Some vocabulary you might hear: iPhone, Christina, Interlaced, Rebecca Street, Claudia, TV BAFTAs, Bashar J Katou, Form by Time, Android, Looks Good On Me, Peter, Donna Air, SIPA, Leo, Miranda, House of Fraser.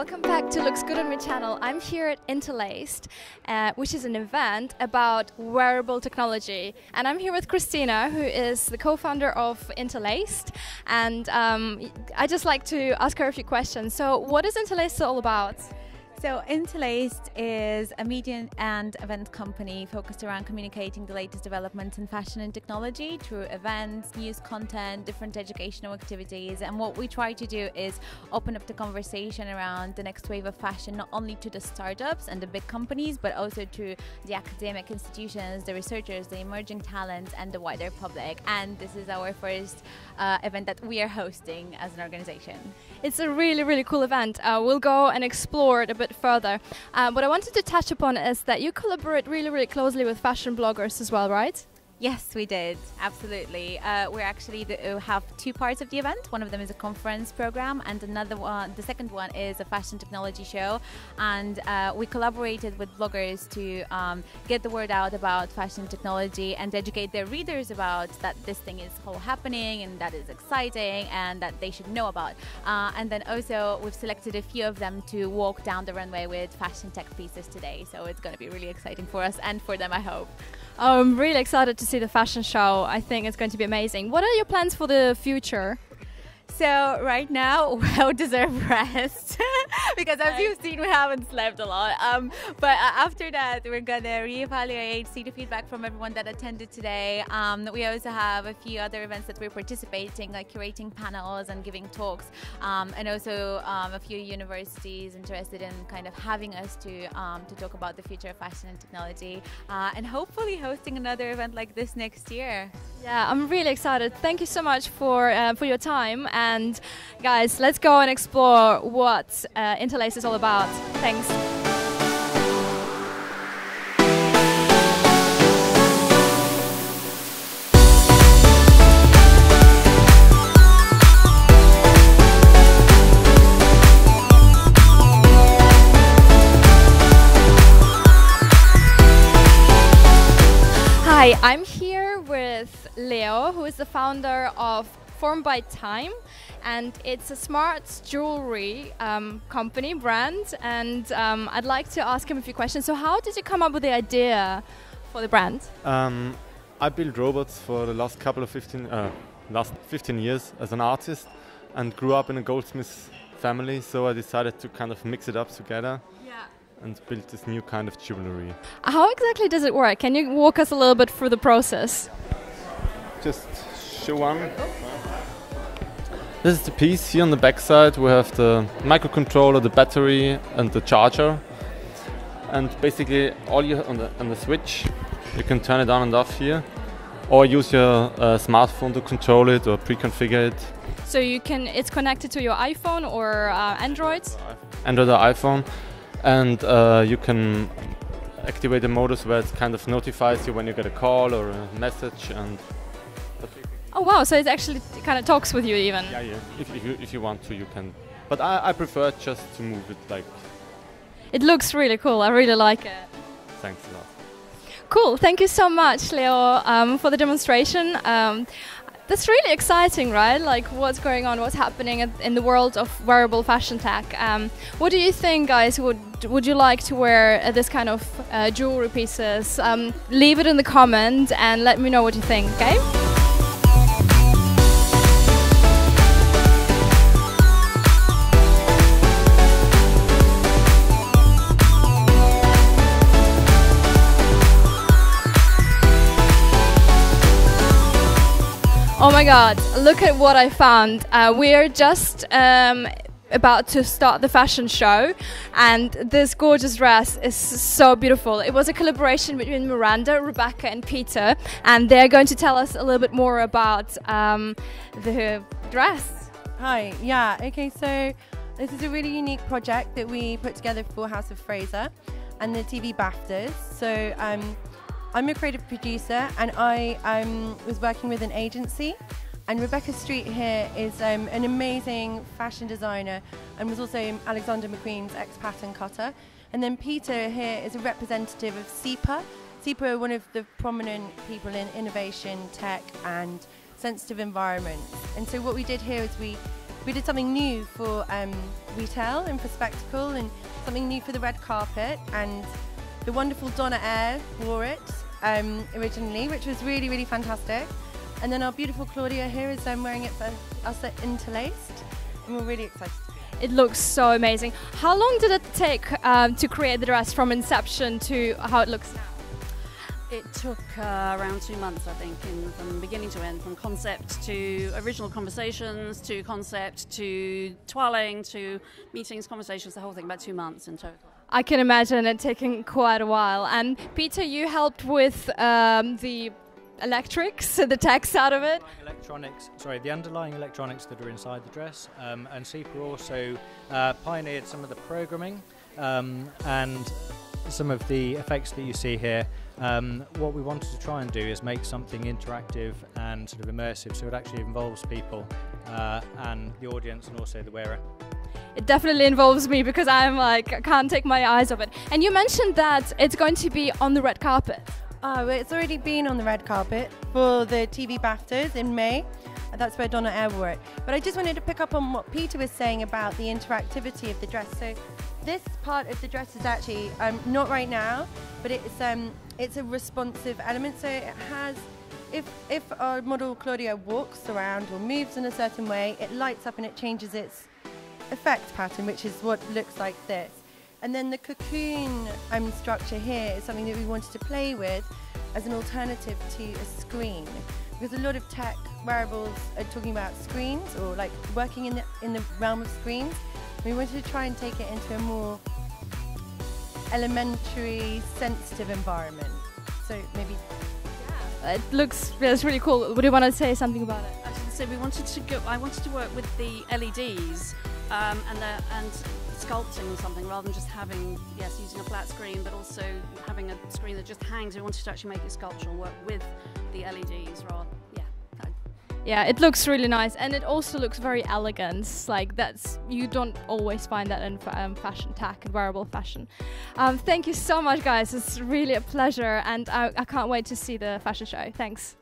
welcome back to Looks Good On Me channel. I'm here at Interlaced, which is an event about wearable technology. And I'm here with Christina, who is the co-founder of Interlaced. And I'd just like to ask her a few questions. So what is Interlaced all about? So Interlaced is a media and event company focused around communicating the latest developments in fashion and technology through events, news content, different educational activities. And what we try to do is open up the conversation around the next wave of fashion, not only to the startups and the big companies, but also to the academic institutions, the researchers, the emerging talents, and the wider public. And this is our first event that we are hosting as an organization. It's a really, really cool event. We'll go and explore it a bit further. What I wanted to touch upon is that you collaborate really, really closely with fashion bloggers as well, right? Yes, we did. Absolutely. We're actually have two parts of the event. One of them is a conference program, and another one, the second one, is a fashion technology show. And we collaborated with bloggers to get the word out about fashion technology and educate their readers about that this thing is all happening and that is exciting and that they should know about. And then also we've selected a few of them to walk down the runway with fashion tech pieces today. So it's going to be really exciting for us and for them, I hope. I'm really excited to see the fashion show. I think it's going to be amazing. What are your plans for the future? So right now, well-deserved rest, because as you've seen, we haven't slept a lot. But after that, we're going to reevaluate, see the feedback from everyone that attended today. We also have a few other events that we're participating, like curating panels and giving talks, and also a few universities interested in kind of having us to talk about the future of fashion and technology, and hopefully hosting another event like this next year. Yeah, I'm really excited. Thank you so much for your time. And guys, let's go and explore what Interlaced is all about. Thanks. Hi, I'm here with Leo, who is the founder of Form by Time, and it's a smart jewelry company brand. And I'd like to ask him a few questions. So, how did you come up with the idea for the brand? I built robots for the last last 15 years as an artist, and grew up in a goldsmith family. So I decided to kind of mix it up together. Yeah. And build this new kind of jewelry. How exactly does it work? Can you walk us a little bit through the process? Just show one. This is the piece. Here on the back side we have the microcontroller, the battery and the charger. And basically all you on the switch, you can turn it on and off here, or use your smartphone to control it or pre-configure it. So you can, it's connected to your iPhone or Android? Android or iPhone. And you can activate the modus where it kind of notifies you when you get a call or a message. And oh wow, so it actually kind of talks with you even? Yeah, yeah. If you want to, you can. But I prefer just to move it like... It looks really cool, I really like it. Thanks a lot. Cool, thank you so much, Leo, for the demonstration. That's really exciting, right? Like what's going on, what's happening in the world of wearable fashion tech. What do you think, guys? Would you like to wear this kind of jewelry pieces? Leave it in the comment and let me know what you think, okay? Oh my god, look at what I found. We're just about to start the fashion show, and this gorgeous dress is so beautiful. It was a collaboration between Miranda, Rebecca and Peter, and they're going to tell us a little bit more about the dress. Hi, yeah, okay, so this is a really unique project that we put together for House of Fraser and the TV BAFTAs. So I'm a creative producer, and I was working with an agency, and Rebecca Street here is an amazing fashion designer and was also Alexander McQueen's ex-pattern cutter. And then Peter here is a representative of SIPA. SIPA are one of the prominent people in innovation, tech and sensitive environments. And so what we did here is we We did something new for retail and for spectacle, and something new for the red carpet, and the wonderful Donna Air wore it originally, which was really, really fantastic. And then our beautiful Claudia here is wearing it for us at Interlaced, and we're really excited. It looks so amazing. How long did it take to create the dress from inception to how it looks now? It took around 2 months, I think, from beginning to end, from concept to original conversations, to concept to twirling, to meetings, conversations, the whole thing, about 2 months in total. I can imagine it taking quite a while. And Peter, you helped with the electrics, the text out of it. Electronics, sorry, the underlying electronics that are inside the dress. And SIPA also pioneered some of the programming and some of the effects that you see here. What we wanted to try and do is make something interactive and sort of immersive, so it actually involves people and the audience and also the wearer. It definitely involves me, because I'm like, I can't take my eyes off it. And you mentioned that it's going to be on the red carpet. Oh, it's already been on the red carpet for the TV BAFTAs in May. That's where Donna Air wore it. But I just wanted to pick up on what Peter was saying about the interactivity of the dress. So this part of the dress is actually, not right now, but it's a responsive element. So it has, if our model Claudia walks around or moves in a certain way, it lights up and it changes its effect pattern, which is what looks like this. And then the cocoon structure here is something that we wanted to play with as an alternative to a screen, because a lot of tech wearables are talking about screens, or like working in the realm of screens. We wanted to try and take it into a more elementary, sensitive environment. So maybe, yeah, it looks, yeah, it's really cool. Would you want to say something about it? I was going to say we wanted to go. I wanted to work with the LEDs and sculpting or something, rather than just having, yes, using a flat screen, but also having a screen that just hangs. We wanted to actually make it sculptural, work with the LEDs rather. Yeah, it looks really nice, and it also looks very elegant. Like, that's, you don't always find that in fashion tech and wearable fashion. Thank you so much, guys. It's really a pleasure, and I can't wait to see the fashion show. Thanks.